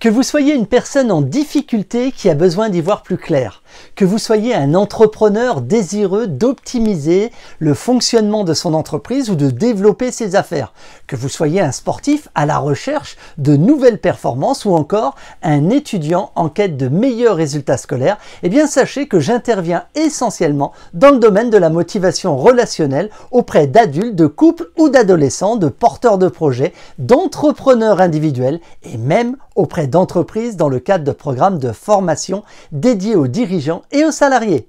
Que vous soyez une personne en difficulté qui a besoin d'y voir plus clair, que vous soyez un entrepreneur désireux d'optimiser le fonctionnement de son entreprise ou de développer ses affaires, que vous soyez un sportif à la recherche de nouvelles performances ou encore un étudiant en quête de meilleurs résultats scolaires, eh bien sachez que j'interviens essentiellement dans le domaine de la motivation relationnelle auprès d'adultes, de couples ou d'adolescents, de porteurs de projets, d'entrepreneurs individuels et même auprès d'entreprises dans le cadre de programmes de formation dédiés aux dirigeants et aux salariés.